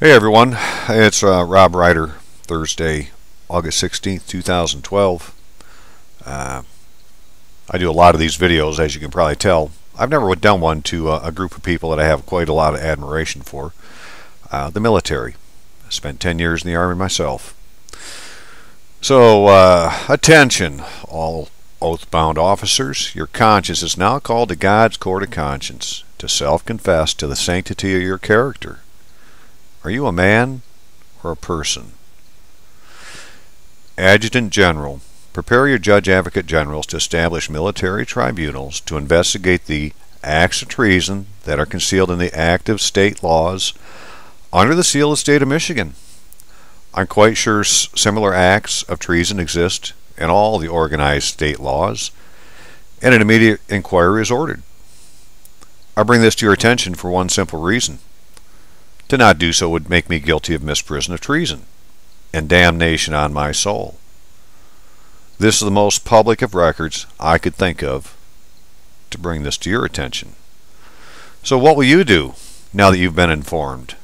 Hey everyone, it's Rob Ryder, Thursday, August 16th, 2012. I do a lot of these videos, as you can probably tell. I've never done one to a group of people that I have quite a lot of admiration for, the military. I spent 10 years in the Army myself. So, attention, all oath-bound officers. Your conscience is now called to God's court of conscience, to self-confess to the sanctity of your character. Are you a man or a person? Adjutant General, prepare your Judge Advocate Generals to establish military tribunals to investigate the acts of treason that are concealed in the active state laws under the seal of the state of Michigan. I'm quite sure similar acts of treason exist in all the organized state laws, and an immediate inquiry is ordered. I bring this to your attention for one simple reason. To not do so would make me guilty of misprision of treason, and damnation on my soul. This is the most public of records I could think of to bring this to your attention. So what will you do now that you've been informed?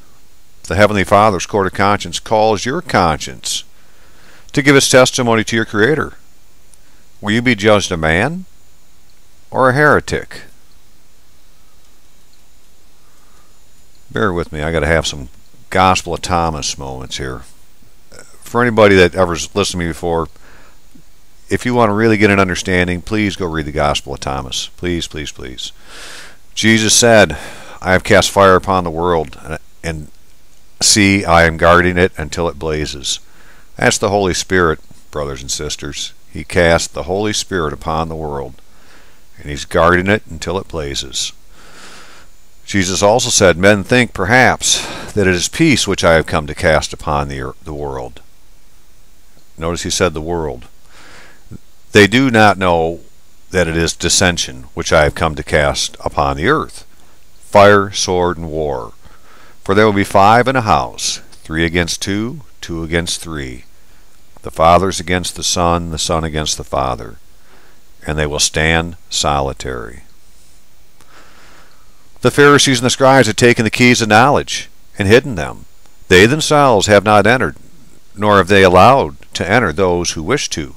The Heavenly Father's Court of Conscience calls your conscience to give its testimony to your Creator. Will you be judged a man or a heretic? Bear with me, I got to have some Gospel of Thomas moments here. For anybody that ever's listened to me before, if you want to really get an understanding, please go read the Gospel of Thomas. Please, please, please. Jesus said, I have cast fire upon the world, and see, I am guarding it until it blazes. That's the Holy Spirit, brothers and sisters. He cast the Holy Spirit upon the world, and He's guarding it until it blazes. Jesus also said, men think, perhaps, that it is peace which I have come to cast upon the world. Notice he said the world. They do not know that it is dissension which I have come to cast upon the earth. Fire, sword, and war. For there will be 5 in a house, 3 against 2, 2 against 3. The father's against the son against the father. And they will stand solitary. The Pharisees and the scribes have taken the keys of knowledge and hidden them. They themselves have not entered, nor have they allowed to enter those who wish to.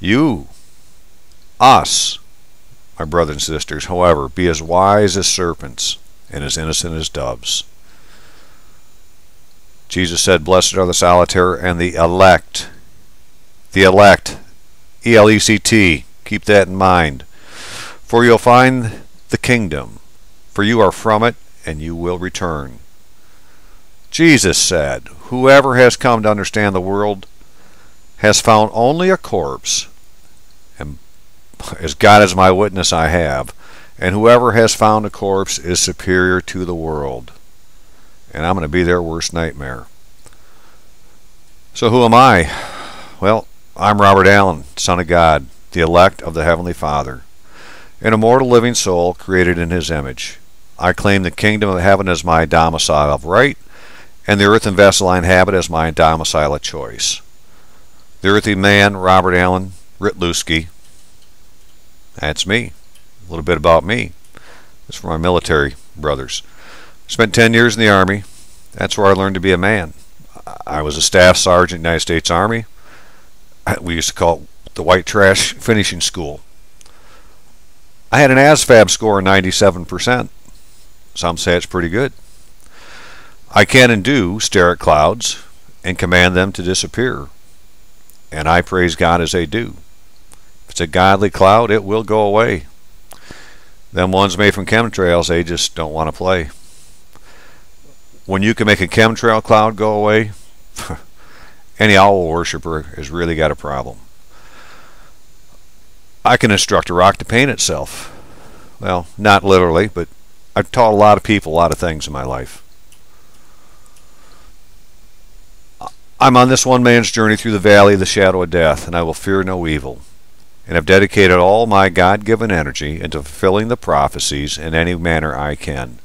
You, us, my brothers and sisters, however, be as wise as serpents and as innocent as doves. Jesus said, blessed are the solitary and the elect. The elect, E-L-E-C-T, keep that in mind. For you'll find the kingdom. For you are from it, and you will return. Jesus said, whoever has come to understand the world has found only a corpse, and as God is my witness, I have. And whoever has found a corpse is superior to the world. And I'm going to be their worst nightmare. So who am I? Well, I'm Robert Allen, Son of God, the elect of the Heavenly Father, an immortal living soul created in His image. I claim the kingdom of heaven as my domicile of right, and the earth and vessel I inhabit as my domicile of choice. The earthy man, Robert Allen Rytlewski. That's me. A little bit about me. It's for my military brothers. Spent 10 years in the Army. That's where I learned to be a man. I was a staff sergeant in the United States Army. We used to call it the white trash finishing school. I had an ASVAB score of 97%. Some say it's pretty good. I can and do stare at clouds and command them to disappear. And I praise God as they do. If it's a godly cloud, it will go away. Them ones made from chemtrails, they just don't want to play. When you can make a chemtrail cloud go away, any owl worshiper has really got a problem. I can instruct a rock to paint itself. Well, not literally, but I've taught a lot of people a lot of things in my life. I'm on this one man's journey through the valley of the shadow of death, and I will fear no evil, and have dedicated all my God-given energy into fulfilling the prophecies in any manner I can,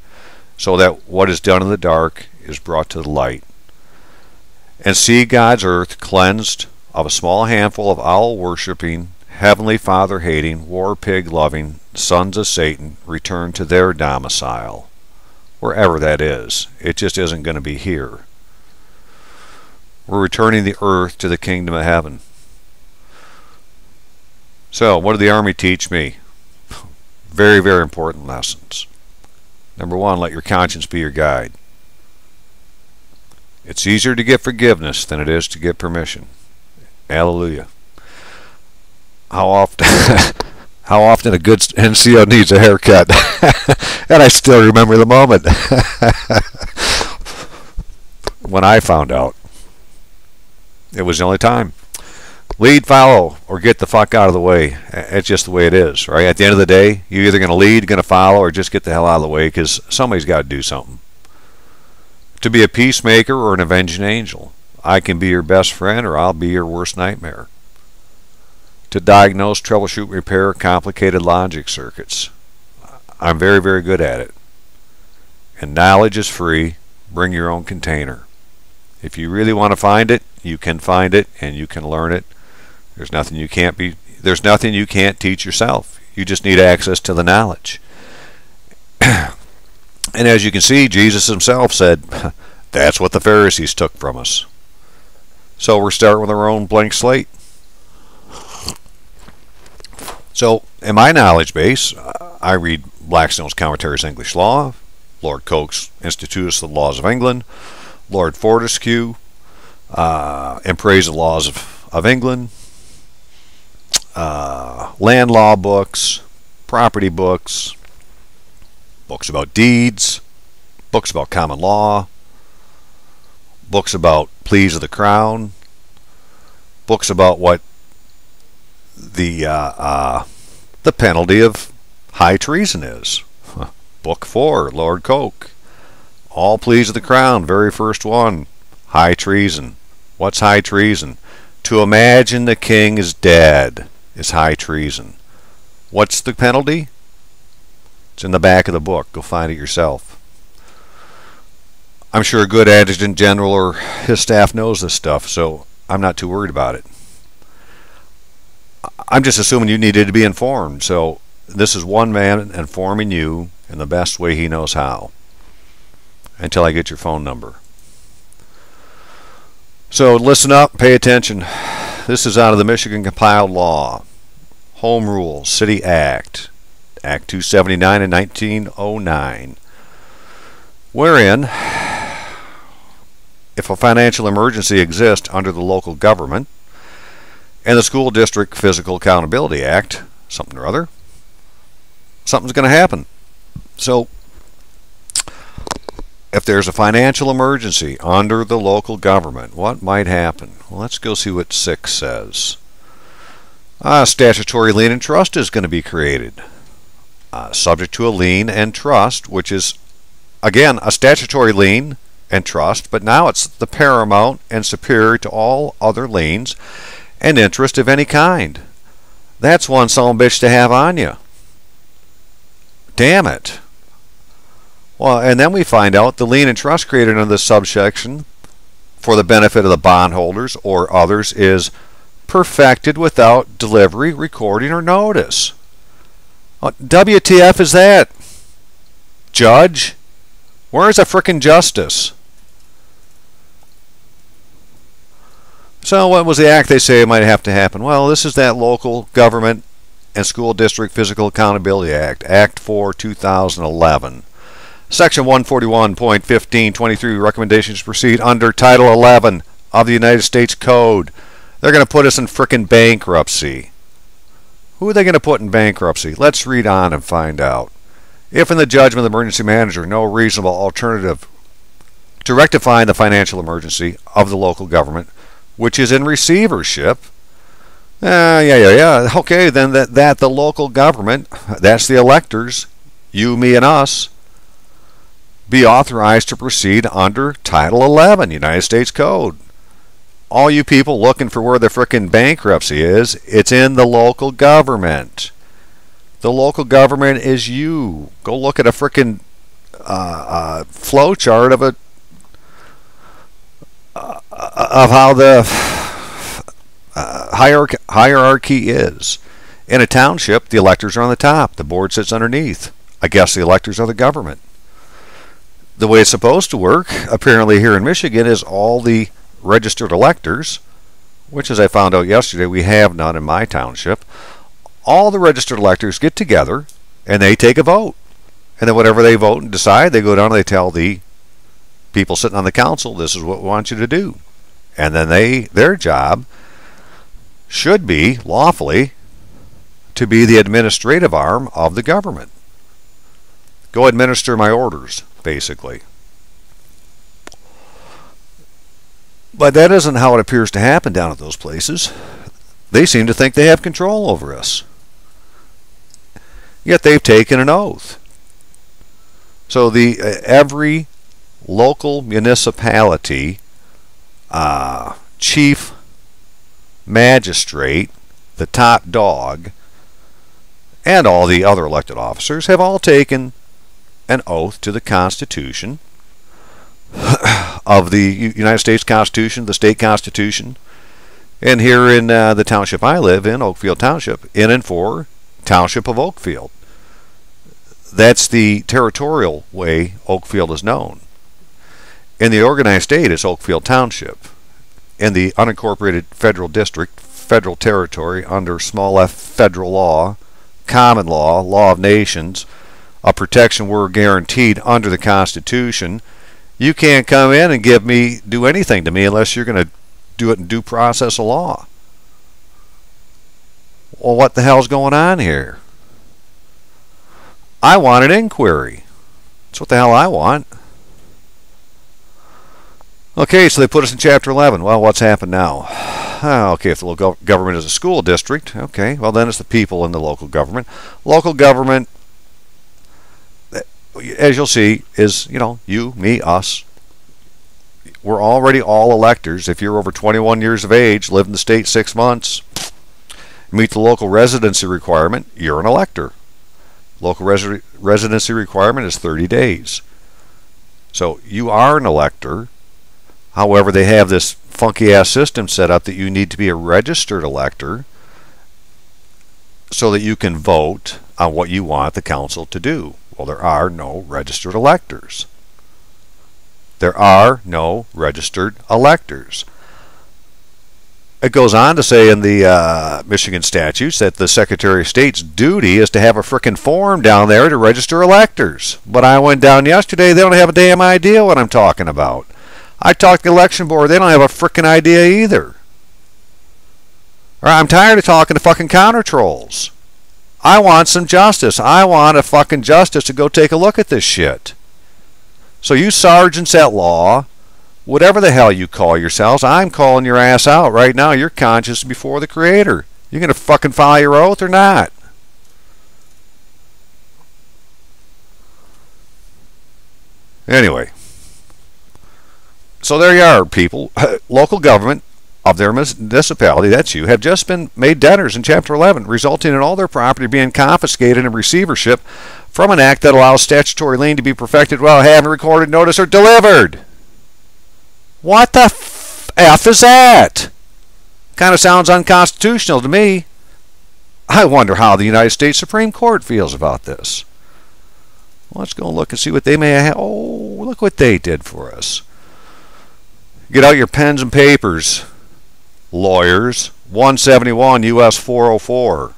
so that what is done in the dark is brought to the light, and see God's earth cleansed of a small handful of owl-worshipping, Heavenly Father-hating, war-pig-loving sons of Satan return to their domicile, wherever that is. It just isn't going to be here. We're returning the earth to the kingdom of heaven. So, what did the Army teach me? Very, very important lessons. Number one, let your conscience be your guide. It's easier to get forgiveness than it is to get permission. Hallelujah. How often a good NCO needs a haircut. And I still remember the moment when I found out. It was the only time. Lead, follow, or get the fuck out of the way. It's just the way it is, right? At the end of the day, you're either going to lead, going to follow, or just get the hell out of the way, because somebody's got to do something. To be a peacemaker or an avenging angel. I can be your best friend, or I'll be your worst nightmare. To diagnose, troubleshoot, repair complicated logic circuits. I'm very, very good at it. And knowledge is free. Bring your own container. If you really want to find it, you can find it and you can learn it. There's nothing you can't teach yourself. You just need access to the knowledge. And as you can see, Jesus himself said, that's what the Pharisees took from us. So we're starting with our own blank slate. So in my knowledge base, I read Blackstone's Commentaries on English Law, Lord Coke's Institutes of the Laws of England, Lord Fortescue, and Praise the Laws of England, land law books, property books, books about deeds, books about common law, books about pleas of the crown, books about what the penalty of high treason is. Book 4, Lord Coke. All pleas of the crown, very first one, high treason. What's high treason? To imagine the king is dead is high treason. What's the penalty? It's in the back of the book. Go find it yourself. I'm sure a good adjutant general or his staff knows this stuff, so I'm not too worried about it. I'm just assuming you needed to be informed, so this is one man informing you in the best way he knows how. Until I get your phone number. So listen up, pay attention. This is out of the Michigan Compiled Law, Home Rule, City Act, Act 279 in 1909, wherein, if a financial emergency exists under the local government and the School District Fiscal Accountability Act, something or other, something's going to happen. So, if there's a financial emergency under the local government, what might happen? Well, let's go see what 6 says. A statutory lien and trust is going to be created, subject to a lien and trust, which is, again, a statutory lien and trust, but now it's the paramount and superior to all other liens and interest of any kind. That's one son of a bitch to have on you. Damn it. Well, and then we find out the lien and trust created under this subsection for the benefit of the bondholders or others is perfected without delivery, recording, or notice. WTF is that? Judge? Where's the frickin' justice? So what was the act they say might have to happen? Well, this is that Local Government and School District Fiscal Accountability Act, Act 4, 2011. Section 141.1523, recommendations to proceed under Title 11 of the United States Code. They're going to put us in frickin' bankruptcy. Who are they going to put in bankruptcy? Let's read on and find out. If in the judgment of the emergency manager, no reasonable alternative to rectifying the financial emergency of the local government, which is in receivership, okay, then that the local government, that's the electors, you, me, and us, be authorized to proceed under Title 11, United States Code. All you people looking for where the frickin' bankruptcy is, it's in the local government. The local government is you. Go look at a frickin' flow chart of how the hierarchy is. In a township, the electors are on the top. The board sits underneath. I guess the electors are the government. the way it's supposed to work, apparently here in Michigan, is all the registered electors, which as I found out yesterday, we have none in my township, all the registered electors get together and they take a vote. And then whatever they vote and decide, they go down and they tell the people sitting on the council, this is what we want you to do. And then their job should be, lawfully, to be the administrative arm of the government. Go administer my orders, basically. But that isn't how it appears to happen down at those places. They seem to think they have control over us. Yet they've taken an oath. So every local municipality chief magistrate, the top dog, and all the other elected officers have all taken an oath to the Constitution of the United States Constitution, the state constitution, and here in the township I live in, Oakfield Township, in and for Township of Oakfield. That's the territorial way Oakfield is known. In the organized state, it's Oakfield Township. In the unincorporated federal district, federal territory under small f federal law, common law, law of nations, a protection we're guaranteed under the Constitution, you can't come in and do anything to me unless you're going to do it in due process of law. Well, what the hell's going on here? I want an inquiry. That's what the hell I want. Okay, so they put us in Chapter 11. Well, what's happened now? Okay, if the local government is a school district, okay, well then it's the people in the local government. Local government, as you'll see, is, you know, you, me, us. We're already all electors. If you're over 21 years of age, live in the state 6 months, meet the local residency requirement, you're an elector. Local residency requirement is 30 days. So you are an elector. However, they have this funky-ass system set up that you need to be a registered elector so that you can vote on what you want the council to do. Well, there are no registered electors. There are no registered electors. It goes on to say in the Michigan statutes that the Secretary of State's duty is to have a frickin' form down there to register electors. But I went down yesterday, they don't have a damn idea what I'm talking about. I talked to the election board, they don't have a frickin' idea either. Right, I'm tired of talking to fucking counter trolls. I want some justice. I want a fucking justice to go take a look at this shit. So you sergeants at law, whatever the hell you call yourselves, I'm calling your ass out right now. You're conscious before the Creator. You're going to fucking follow your oath or not? Anyway. So there you are, people. Local government of their municipality, that's you, have just been made debtors in Chapter 11, resulting in all their property being confiscated in receivership from an act that allows statutory lien to be perfected while having recorded notice or delivered. What the F is that? Kind of sounds unconstitutional to me. I wonder how the United States Supreme Court feels about this. Well, let's go look and see what they may have. Oh, look what they did for us. Get out your pens and papers, lawyers. 171 U.S. 404.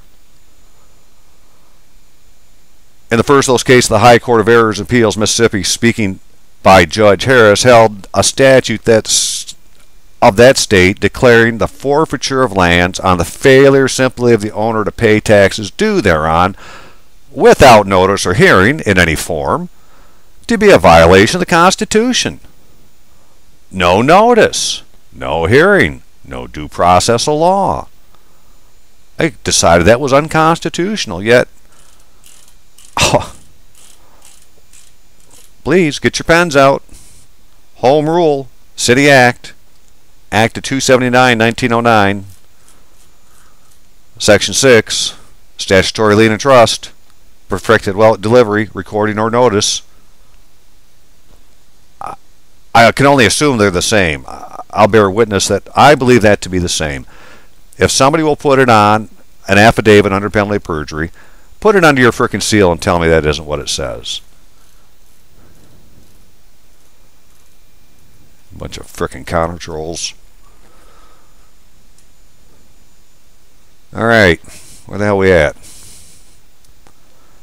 In the first of those cases, the High Court of Errors and Appeals, Mississippi, speaking by Judge Harris, held a statute that's of that state declaring the forfeiture of lands on the failure simply of the owner to pay taxes due thereon without notice or hearing in any form to be a violation of the Constitution. No notice, no hearing, no due process of law. They decided that was unconstitutional, yet... Oh. Please, get your pens out. Home Rule, City Act, Act of 279, 1909, Section 6, Statutory Lien and Trust, perfected while at delivery, recording or notice. I can only assume they're the same. I'll bear witness that I believe that to be the same. If somebody will put it on an affidavit under penalty of perjury, put it under your frickin' seal and tell me that isn't what it says. bunch of frickin' counter trolls. Alright, where the hell we at?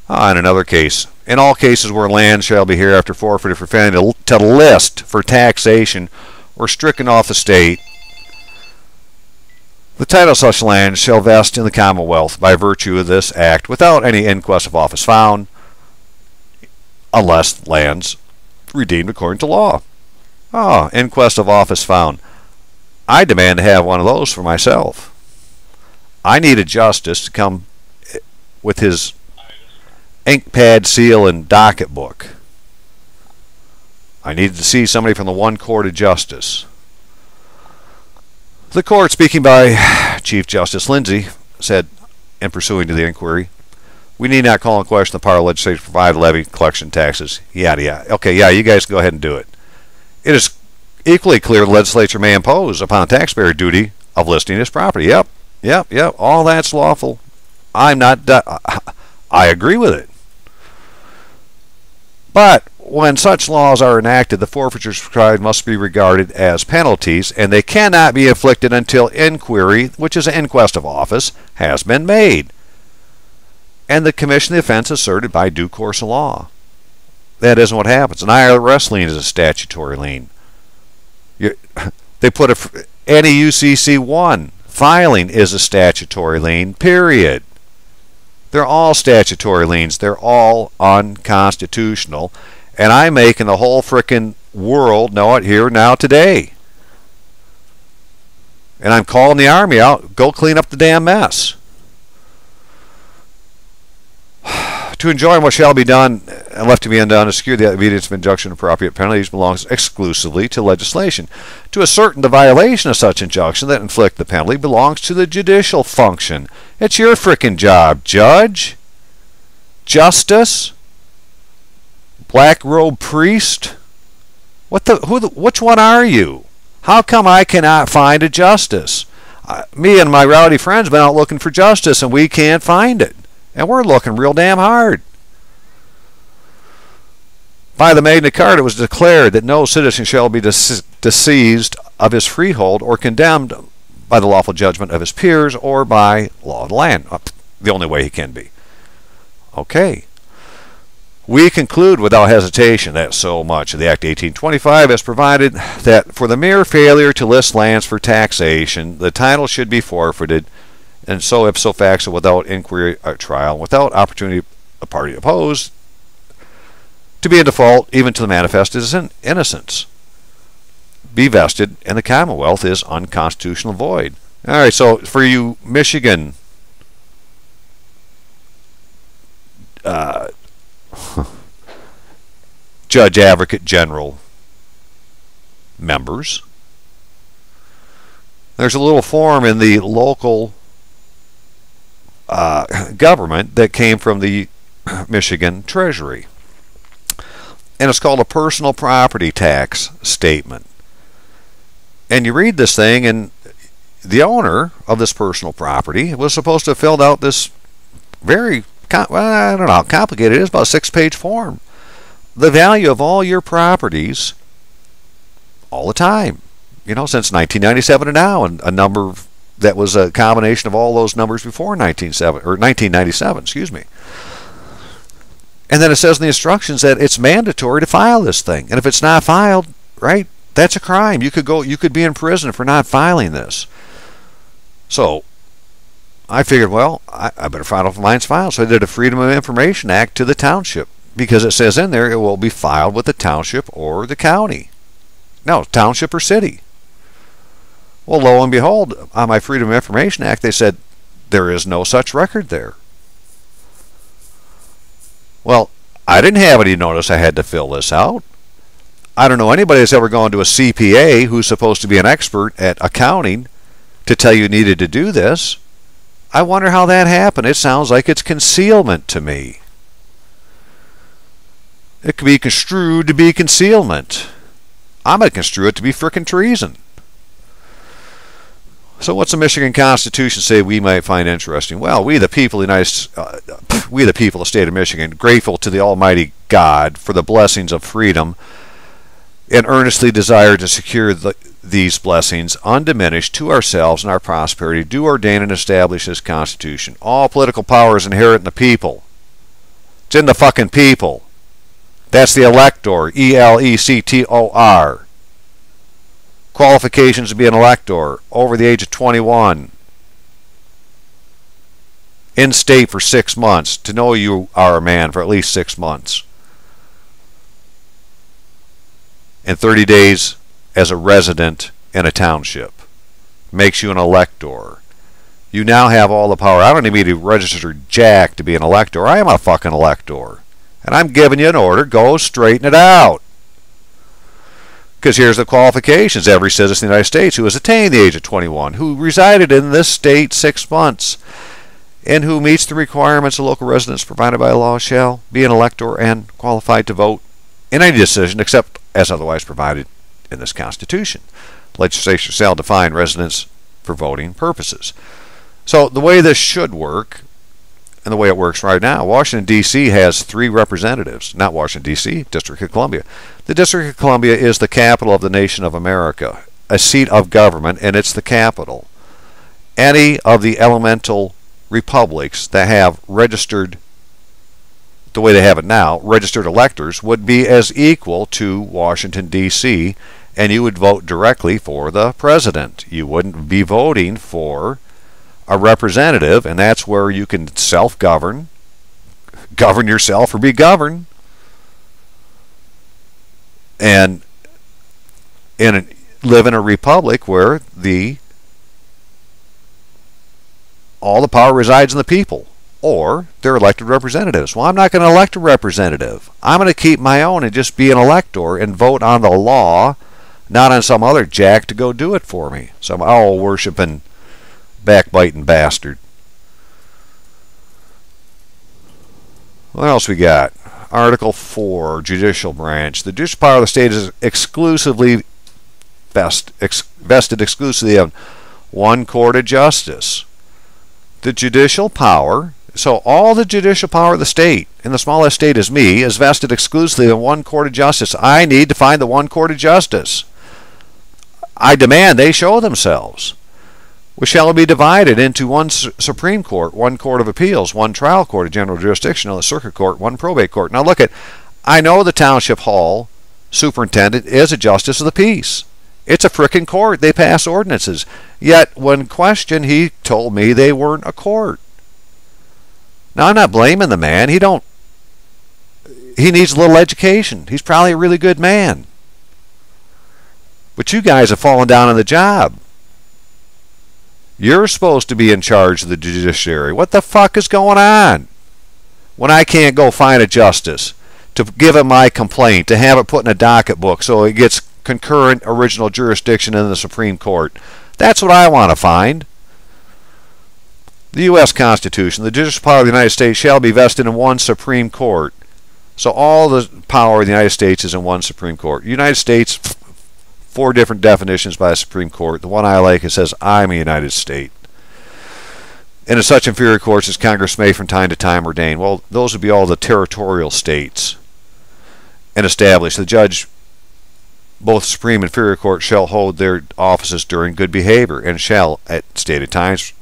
Ah, and another case. In all cases where land shall be hereafter forfeited for failing to list for taxation or stricken off the state, the title of such land shall vest in the Commonwealth by virtue of this act without any inquest of office found, unless lands redeemed according to law. Ah, inquest of office found. I demand to have one of those for myself. I need a justice to come with his ink pad, seal, and docket book. I needed to see somebody from the one court of justice. The court, speaking by Chief Justice Lindsey, said in pursuing to the inquiry, we need not call in question the power of legislature to provide levy, collection, taxes, yada yada. Okay, yeah, you guys can go ahead and do it. It is equally clear the legislature may impose upon a taxpayer duty of listing his property. Yep, yep, yep. All that's lawful. I'm not. I agree with it. But when such laws are enacted, the forfeitures prescribed must be regarded as penalties, and they cannot be inflicted until inquiry, which is an inquest of office, has been made, and the commission of the offense asserted by due course of law. That isn't what happens. An IRS lien is a statutory lien. They put any UCC 1 filing is a statutory lien, period. They're all statutory liens. They're all unconstitutional. And I'm making the whole frickin' world know it here now today. And I'm calling the army out. Go clean up the damn mess. To enjoin what shall be done and left to be undone is secure the obedience of injunction and appropriate penalties belongs exclusively to legislation. To ascertain the violation of such injunction that inflict the penalty belongs to the judicial function. It's your frickin' job, judge, justice, black robe priest. Which one are you? How come I cannot find a justice? Me and my rowdy friends been out looking for justice and we can't find it. And we're looking real damn hard. By the Magna Carta, it was declared that no citizen shall be disseized of his freehold or condemned by the lawful judgment of his peers or by law of the land. The only way he can be. Okay. We conclude without hesitation that so much of the Act 1825 has provided that for the mere failure to list lands for taxation, the title should be forfeited, and so ipso facto without inquiry or trial, without opportunity a party to oppose, to be in default even to the manifest innocence, be vested, and the Commonwealth is unconstitutional void. All right, so for you Michigan Judge Advocate General members, there's a little form in the local government that came from the Michigan Treasury, and it's called a personal property tax statement. And you read this thing, and the owner of this personal property was supposed to have filled out this very, I don't know how complicated it is, about a 6-page form. The value of all your properties all the time, you know, since 1997 to now, and a number that was a combination of all those numbers before 1997, excuse me. And then it says in the instructions that it's mandatory to file this thing, and if it's not filed, right, that's a crime. You could be in prison for not filing this. So I figured, well, I better find out if mine's filed. So I did a Freedom of Information Act to the township, because it says in there it will be filed with the township or the county. No, township or city. Well, lo and behold, on my Freedom of Information Act, they said there is no such record there. Well, I didn't have any notice I had to fill this out. I don't know anybody that's ever gone to a CPA who's supposed to be an expert at accounting to tell you needed to do this. I wonder how that happened. It sounds like it's concealment to me. It could be construed to be concealment. I'm going to construe it to be frickin' treason. So what's the Michigan Constitution say we might find interesting? Well, we the people of the state of Michigan, grateful to the Almighty God for the blessings of freedom, and earnestly desire to secure these blessings undiminished to ourselves and our prosperity, do ordain and establish this Constitution. All political power is inherent in the people. It's in the fucking people. That's the elector, E-L-E-C-T-O-R. Qualifications to be an elector, over the age of 21. In state for 6 months, to know you are a man for at least 6 months. And 30 days as a resident in a township. Makes you an elector. You now have all the power. I don't even need to register jack to be an elector. I am a fucking elector. And I'm giving you an order. Go straighten it out. Because here's the qualifications. Every citizen of the United States who has attained the age of 21, who resided in this state 6 months, and who meets the requirements of local residence provided by law shall be an elector and qualified to vote in any decision except as otherwise provided in this Constitution. Legislature shall define residence for voting purposes. So the way this should work, and the way it works right now, Washington, D.C. has 3 representatives. Not Washington, D.C., District of Columbia. The District of Columbia is the capital of the nation of America, a seat of government, and it's the capital. Any of the elemental republics that have registered, the way they have it now, registered electors would be as equal to Washington, D.C., and you would vote directly for the president. You wouldn't be voting for a representative, and that's where you can self-govern, govern yourself or be governed. And live in a republic where all the power resides in the people or their elected representatives. Well, I'm not going to elect a representative. I'm going to keep my own and just be an elector and vote on the law, not on some other jack to go do it for me. Some owl-worshipping, backbiting bastard. What else we got? Article 4, Judicial Branch. The judicial power of the state is vested exclusively in one court of justice. The judicial power, so all the judicial power of the state, and the smallest state is me, is vested exclusively in one court of justice. I need to find the one court of justice. I demand they show themselves. We shall be divided into one Supreme Court, one Court of Appeals, one Trial Court, a General Jurisdiction, a Circuit Court, one Probate Court. Now look at, I know the Township Hall Superintendent is a Justice of the Peace. It's a frickin' court. They pass ordinances. Yet, when questioned, he told me they weren't a court. Now, I'm not blaming the man. He needs a little education. He's probably a really good man. But you guys have fallen down on the job. You're supposed to be in charge of the judiciary. What the fuck is going on? When I can't go find a justice to give him my complaint, to have it put in a docket book so it gets concurrent original jurisdiction in the Supreme Court. That's what I want to find. The U.S. Constitution, the judicial power of the United States shall be vested in one Supreme Court. So all the power of the United States is in one Supreme Court. United States, 4 different definitions by the Supreme Court. The one I like, it says, I'm a United State. And in such inferior courts as Congress may from time to time ordain. Well, those would be all the territorial states. And establish the judge, both Supreme and inferior court, shall hold their offices during good behavior, and shall, at stated times,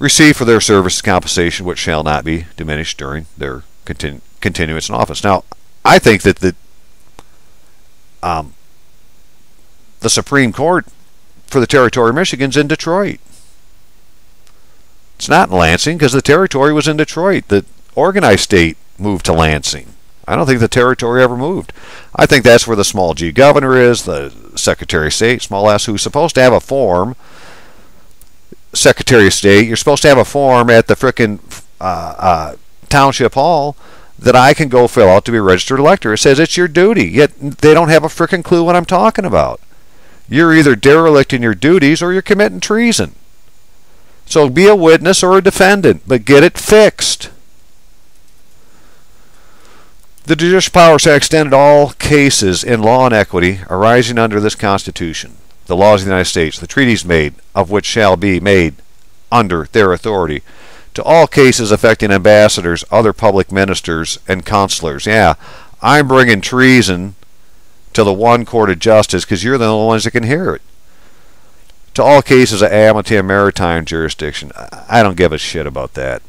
receive for their services compensation which shall not be diminished during their continuance in office. Now, I think that the Supreme Court for the territory of Michigan's in Detroit. It's not in Lansing because the territory was in Detroit. The organized state moved to Lansing. I don't think the territory ever moved. I think that's where the small G governor is, the Secretary of State, small S, who's supposed to have a form. Secretary of State, you're supposed to have a form at the frickin' Township Hall that I can go fill out to be a registered elector. It says it's your duty, yet they don't have a frickin' clue what I'm talking about. You're either derelict in your duties or you're committing treason. So be a witness or a defendant, but get it fixed. The judicial power shall extend to all cases in law and equity arising under this Constitution, the laws of the United States, the treaties made, of which shall be made under their authority, to all cases affecting ambassadors, other public ministers, and consulars. Yeah, I'm bringing treason to the one court of justice, because you're the only ones that can hear it. To all cases of amity and maritime jurisdiction, I don't give a shit about that.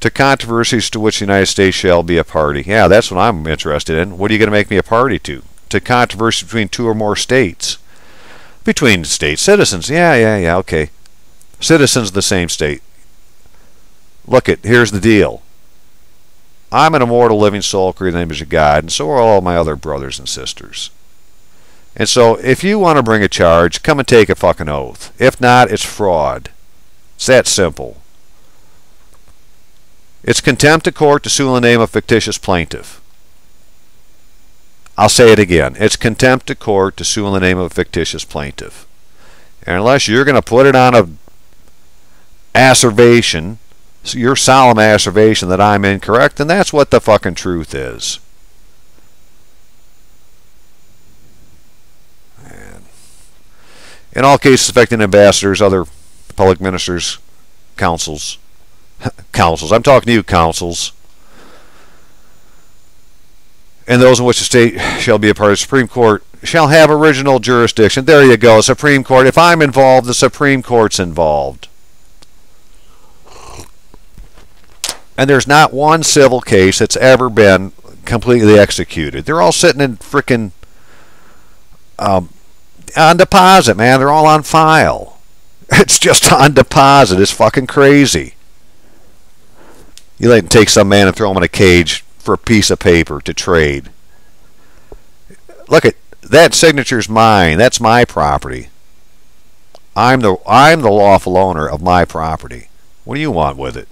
To controversies to which the United States shall be a party. Yeah, that's what I'm interested in. What are you going to make me a party to? To controversy between two or more states. Between state citizens. Yeah, okay. Citizens of the same state. Look, here's the deal. I'm an immortal living soul created in the image of God, and so are all my other brothers and sisters. And so, if you want to bring a charge, come and take a fucking oath. If not, it's fraud. It's that simple. It's contempt of court to sue in the name of fictitious plaintiff. I'll say it again. It's contempt of court to sue in the name of a fictitious plaintiff. And unless you're going to put it on an asseveration, your solemn asseveration that I'm incorrect, then that's what the fucking truth is. And in all cases affecting ambassadors, other public ministers, councils, I'm talking to you councils, and those in which the state shall be a part of the Supreme Court shall have original jurisdiction. There you go, Supreme Court. If I'm involved, the Supreme Court's involved. And there's not one civil case that's ever been completely executed. They're all sitting in frickin' on deposit, man. They're all on file. It's just on deposit. It's fucking crazy. You let him take some man and throw him in a cage for a piece of paper to trade. Look, that signature's mine. That's my property. I'm the lawful owner of my property. What do you want with it?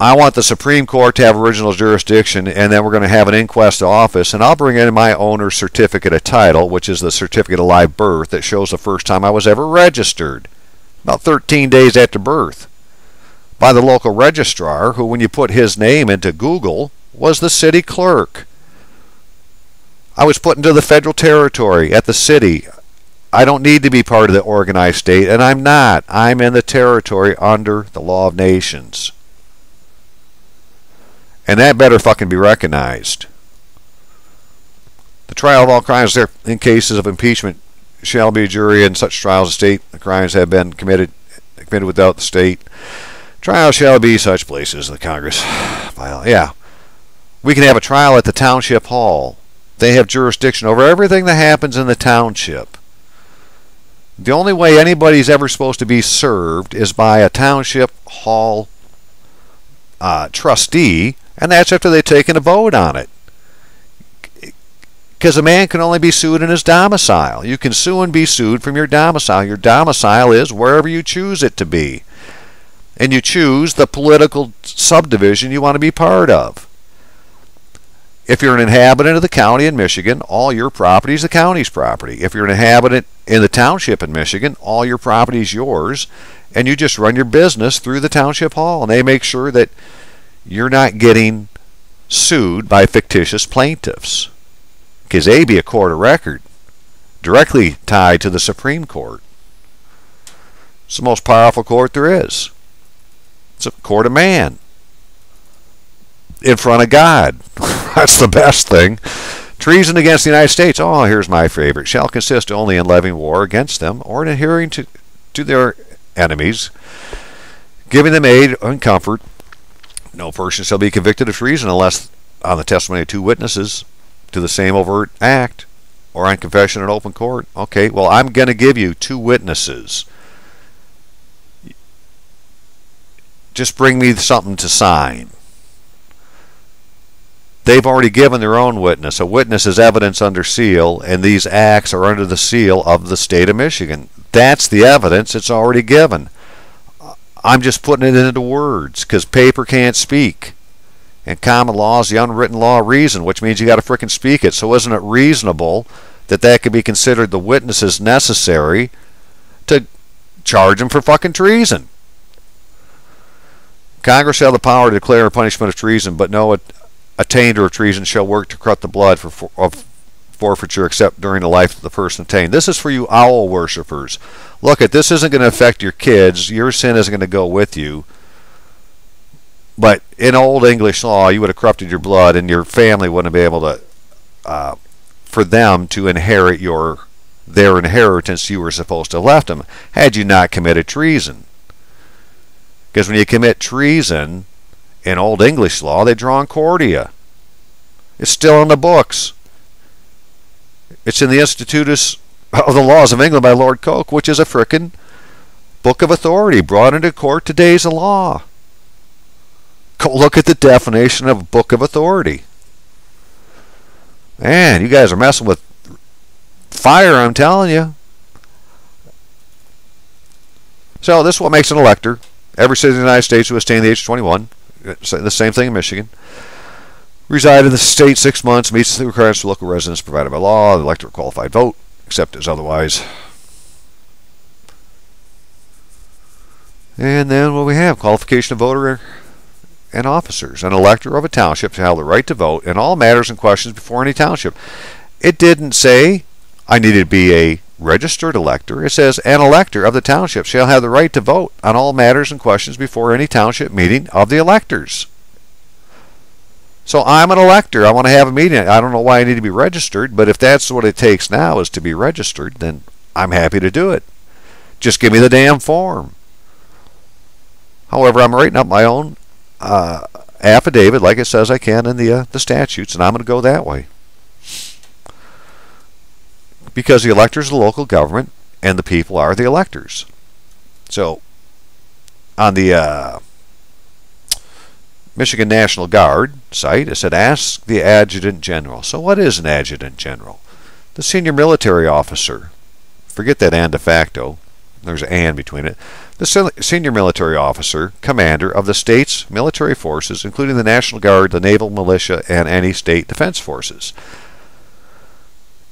I want the Supreme Court to have original jurisdiction, and then we're going to have an inquest office, and I'll bring in my owner's certificate of title, which is the certificate of live birth that shows the first time I was ever registered, about 13 days after birth, by the local registrar, who, when you put his name into Google, was the city clerk. I was put into the federal territory at the city. I don't need to be part of the organized state, and I'm not. I'm in the territory under the law of nations. And that better fucking be recognized. The trial of all crimes there in cases of impeachment shall be a jury in such trials of state. The crimes have been committed without the state. Trial shall be such places in the Congress. Well, yeah. We can have a trial at the township hall. They have jurisdiction over everything that happens in the township. The only way anybody's ever supposed to be served is by a township hall trustee, and that's after they've taken a vote on it. Because a man can only be sued in his domicile. You can sue and be sued from your domicile. Your domicile is wherever you choose it to be. And you choose the political subdivision you want to be part of. If you're an inhabitant of the county in Michigan, all your property is the county's property. If you're an inhabitant in the township in Michigan, all your property is yours, and you just run your business through the township hall, and they make sure that you're not getting sued by fictitious plaintiffs, because they be a court of record, directly tied to the Supreme Court. It's the most powerful court there is. It's a court of man in front of God. That's the best thing. Treason against the United States, oh, here's my favorite, shall consist only in levying war against them or in adhering to their enemies, giving them aid and comfort. No person shall be convicted of treason unless on the testimony of two witnesses to the same overt act or on confession in open court. Okay, well, I'm going to give you two witnesses. Just bring me something to sign. They've already given their own witness. A witness is evidence under seal, and these acts are under the seal of the state of Michigan. That's the evidence. It's already given. I'm just putting it into words, because paper can't speak. And common law is the unwritten law of reason, which means you got to frickin' speak it. So isn't it reasonable that that could be considered the witnesses necessary to charge them for fucking treason? Congress shall have the power to declare a punishment of treason, but no attainder of treason shall work to corrupt the blood of forfeiture except during the life of the person attainted. This is for you owl worshippers. Look, this isn't going to affect your kids. Your sin isn't going to go with you. But in old English law, you would have corrupted your blood, and your family wouldn't be able to for them to inherit their inheritance you were supposed to have left them, had you not committed treason. Because when you commit treason in Old English law, they draw Concordia. It's still in the books. It's in the Institutes of the Laws of England by Lord Coke, which is a frickin' book of authority brought into court today's law. Go look at the definition of book of authority. Man, you guys are messing with fire, I'm telling you. So this is what makes an elector. Every citizen of the United States who has attained the age of 21, the same thing in Michigan, reside in the state 6 months, meets the requirements for local residence provided by law, the elector qualified vote, except as otherwise. And then what we have, qualification of voter and officers. An elector of a township shall have the right to vote in all matters and questions before any township. It didn't say I needed to be a registered elector. It says an elector of the township shall have the right to vote on all matters and questions before any township meeting of the electors. So I'm an elector. I want to have a meeting. I don't know why I need to be registered, but if that's what it takes now is to be registered, then I'm happy to do it. Just give me the damn form. However, I'm writing up my own affidavit like it says I can in the statutes, and I'm going to go that way. Because the electors are the local government, and the people are the electors. So, on the Michigan National Guard site, it said, ask the adjutant general. So what is an adjutant general? The senior military officer. Forget that and de facto. There's an and between it. The senior military officer, commander of the state's military forces, including the National Guard, the Naval Militia, and any state defense forces,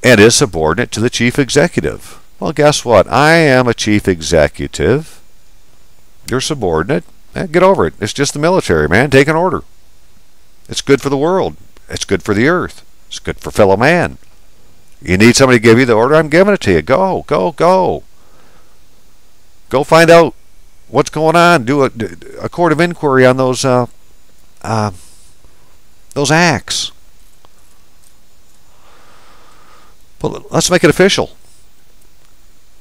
and is subordinate to the chief executive. Well, guess what? I am a chief executive. You're subordinate. Get over it. It's just the military, man. Take an order. It's good for the world. It's good for the earth. It's good for fellow man. You need somebody to give you the order? I'm giving it to you. Go, go, go. Go find out what's going on. Do a court of inquiry on those acts. But let's make it official.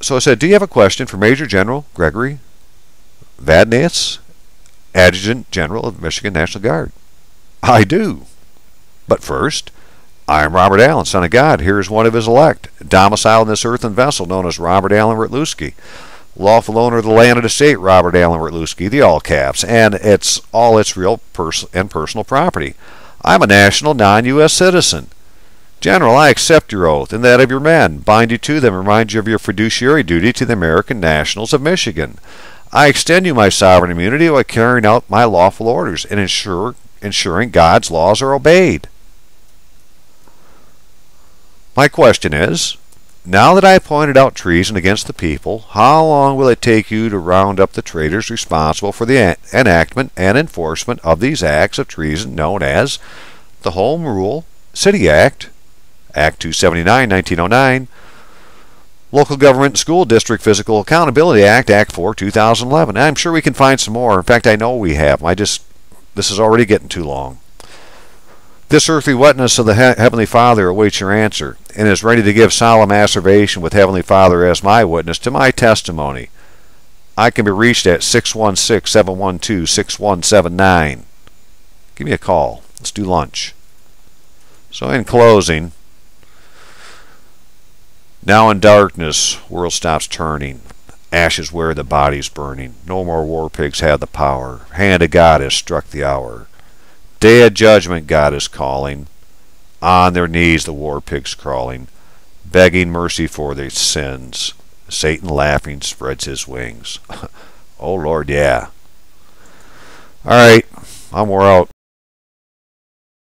So I said, do you have a question for Major General Gregory Vadnitz, Adjutant General of the Michigan National Guard? I do. But first, I am Robert Allen, Son of God. Here is one of his elect, domiciled in this earthen vessel known as Robert Allen Rytlewski. Lawful owner of the land of the state, Robert Allen Rytlewski, the all caps, and it's all its real and personal property. I'm a national, non-U.S. citizen. General, I accept your oath and that of your men, bind you to them, remind you of your fiduciary duty to the American nationals of Michigan. I extend you my sovereign immunity by carrying out my lawful orders and ensuring God's laws are obeyed. My question is, now that I pointed out treason against the people, how long will it take you to round up the traitors responsible for the enactment and enforcement of these acts of treason known as the Home Rule City Act, Act 279, 1909, Local Government and School District Fiscal Accountability Act, Act 4, 2011. I'm sure we can find some more. In fact, I know we have them. This is already getting too long. This earthly witness of the Heavenly Father awaits your answer and is ready to give solemn asseveration with Heavenly Father as my witness to my testimony. I can be reached at 616-712-6179. Give me a call. Let's do lunch. So in closing, now in darkness, world stops turning. Ashes where the body's burning. No more war pigs have the power. Hand of God has struck the hour. Day of judgment God is calling. On their knees the war pigs crawling, begging mercy for their sins. Satan laughing spreads his wings. Oh Lord, yeah. All right, I'm wore out.